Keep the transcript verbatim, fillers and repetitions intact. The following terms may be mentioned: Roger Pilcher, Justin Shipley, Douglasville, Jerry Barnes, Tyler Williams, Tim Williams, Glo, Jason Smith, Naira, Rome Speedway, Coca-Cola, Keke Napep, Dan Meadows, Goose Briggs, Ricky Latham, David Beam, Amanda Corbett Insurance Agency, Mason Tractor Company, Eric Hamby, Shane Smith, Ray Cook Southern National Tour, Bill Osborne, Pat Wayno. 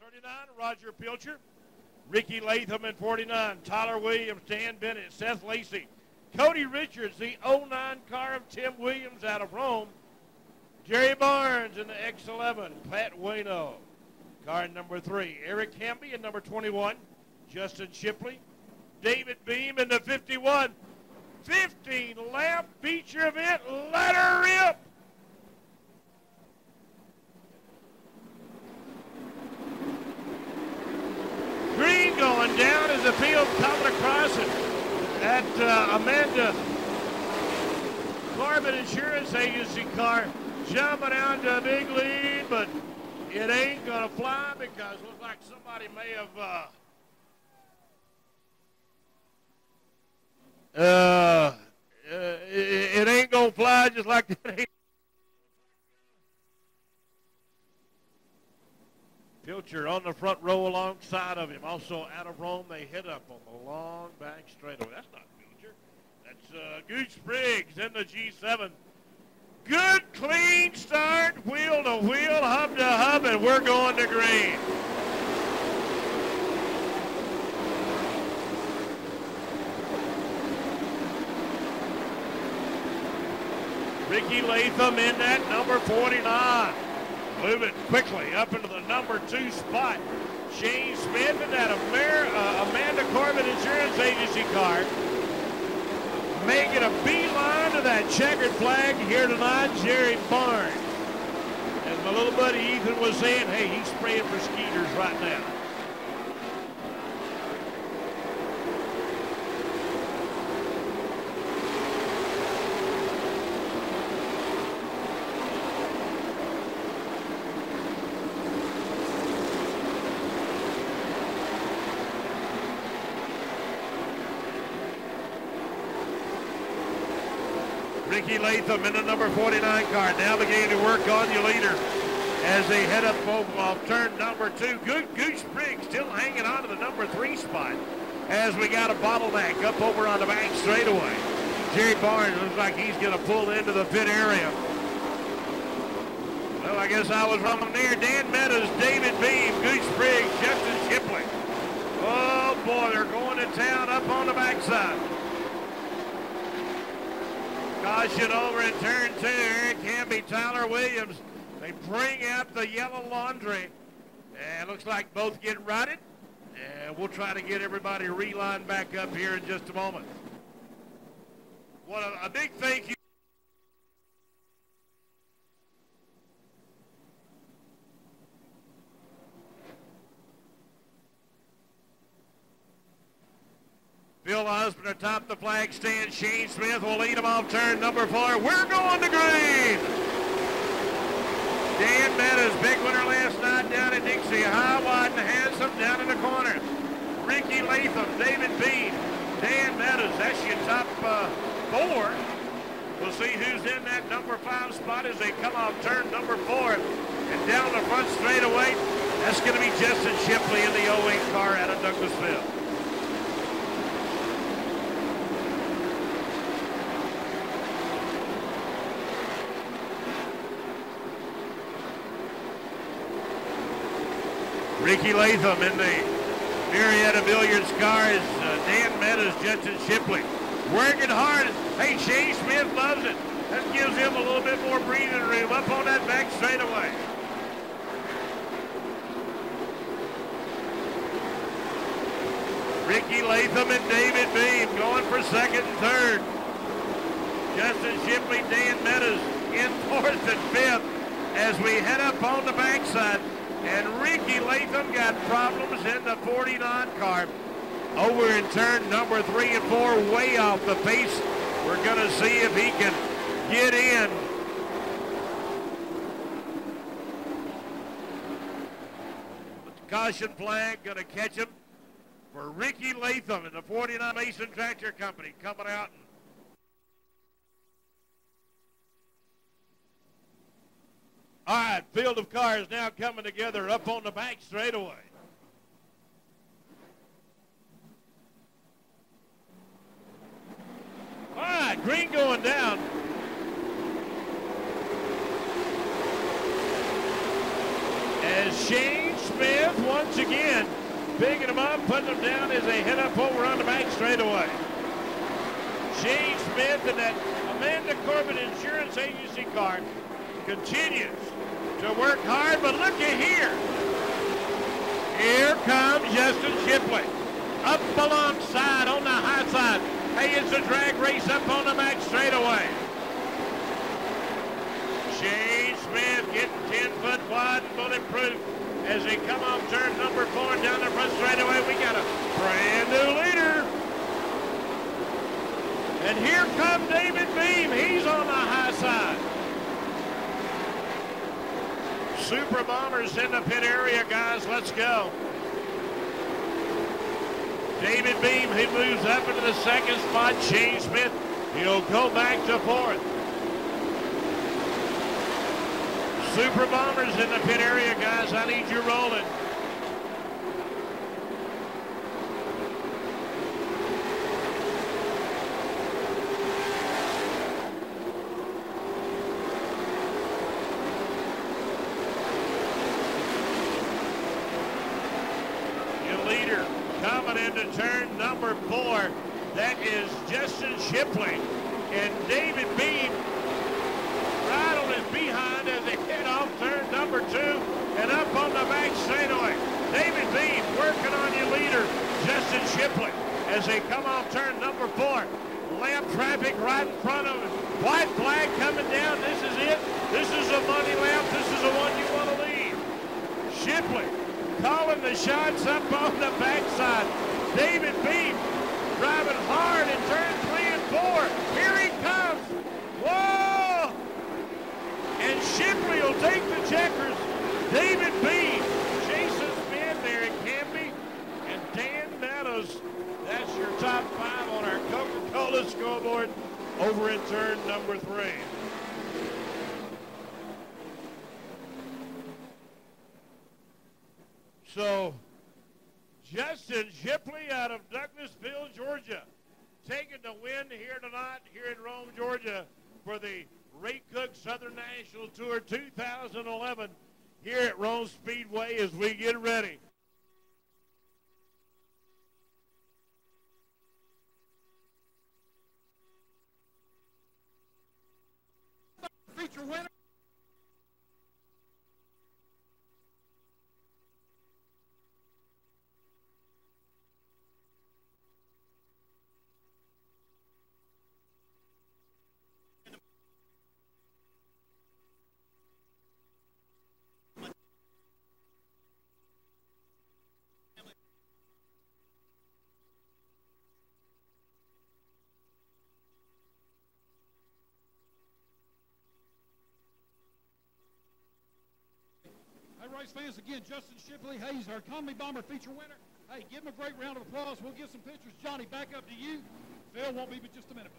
thirty-nine, Roger Pilcher. Ricky Latham in forty-nine. Tyler Williams, Dan Bennett, Seth Lacey. Cody Richards, the oh nine car of Tim Williams out of Rome. Jerry Barnes in the X eleven, Pat Wayno. Car number three, Eric Hamby in number twenty-one. Justin Shipley. David Beam in the fifty-one. fifteen lap feature event, let her rip! Green going down as the field coming across it. That uh, Amanda Corbett Insurance Agency car jumping out to a big lead, but it ain't gonna fly because it looks like somebody may have uh, Uh, uh it, it ain't gonna fly just like that. Pilcher on the front row alongside of him. Also out of Rome, they hit up on the long back straightaway. That's not Pilcher. That's uh, Goose Briggs in the G seven. Good clean start, wheel to wheel, hub to hub, and we're going to green. Ricky Latham in that number forty-nine. Moving quickly up into the number two spot. Shane Smith in that Amer uh, Amanda Corbett Insurance Agency car. Making a beeline to that checkered flag here tonight, Jerry Barnes. As my little buddy Ethan was saying, hey, he's spraying for skeeters right now. Ricky Latham in the number forty-nine car now beginning to work on your leader as they head up off turn number two. Good Goose Briggs still hanging on to the number three spot as we got a bottleneck up over on the back straightaway. Jerry Barnes looks like he's going to pull into the pit area. Well, I guess I was running near Dan Meadows, David Beam, Goose Briggs, Justin Shipley. Oh, boy, they're going to town up on the backside. Caution over in turn two. It can be Tyler Williams. They bring out the yellow laundry. And it looks like both get routed. And we'll try to get everybody relined back up here in just a moment. What a, a big thank you. Bill Osborne atop the flag stand. Shane Smith will lead him off turn number four. We're going to green. Dan Meadows, big winner last night down at Dixie. High, wide, and handsome down in the corner. Ricky Latham, David Bean, Dan Meadows. That's your top uh, four. We'll see who's in that number five spot as they come off turn number four. And down the front straightaway, that's going to be Justin Shipley in the oh eight car out of Douglasville. Ricky Latham in the myriad of billiards cars. Uh, Dan Meadows, Justin Shipley working hard. Hey, Shane Smith loves it. That gives him a little bit more breathing room up on that back straightaway. Ricky Latham and David Beam going for second and third. Justin Shipley, Dan Meadows in fourth and fifth as we head up on the backside. And Ricky Latham got problems in the forty-nine car. Over in turn number three and four, way off the pace. We're going to see if he can get in. The caution flag going to catch him for Ricky Latham in the forty-nine. Mason Tractor Company coming out. All right, field of cars now coming together up on the back straightaway. All right, green going down. As Shane Smith once again picking him up, putting him down as they head up over on the back straightaway. Shane Smith and that Amanda Corbett Insurance Agency car continues to work hard, but look at here. Here comes Justin Shipley up alongside on the high side. Hey, it's a drag race up on the back straightaway. Shane Smith getting ten foot wide and bulletproof as they come off turn number four and down the front straightaway. We got a brand new leader. And here comes David Beam. He's on the high side. Super Bombers in the pit area, guys. Let's go. David Beam, he moves up into the second spot. Shane Smith, he'll go back to fourth. Super Bombers in the pit area, guys. I need you rolling. Coming into turn number four, that is Justin Shipley, and David Beam right on his behind as they head off turn number two and up on the back straightaway. David Beam working on your leader, Justin Shipley, as they come off turn number four. Lamp traffic right in front of him. White flag coming down. This is it. This is a money lamp. This is the one you want to leave. Shipley calling the shots up on the backside. David Beam driving hard in turn three and four. Here he comes. Whoa! And Shipley will take the checkers. David Beam, Jason Smith, Eric Hamby, and Dan Meadows. That's your top five on our Coca-Cola scoreboard over in turn number three. So, Justin Shipley out of Douglasville, Georgia, taking the win here tonight here in Rome, Georgia, for the Ray Cook Southern National Tour two thousand eleven here at Rome Speedway as we get ready. Feature winner. Race fans, again, Justin Shipley, hey, he's our Comedy Bomber feature winner. Hey, give him a great round of applause. We'll get some pictures. Johnny, back up to you. Phil won't be but just a minute.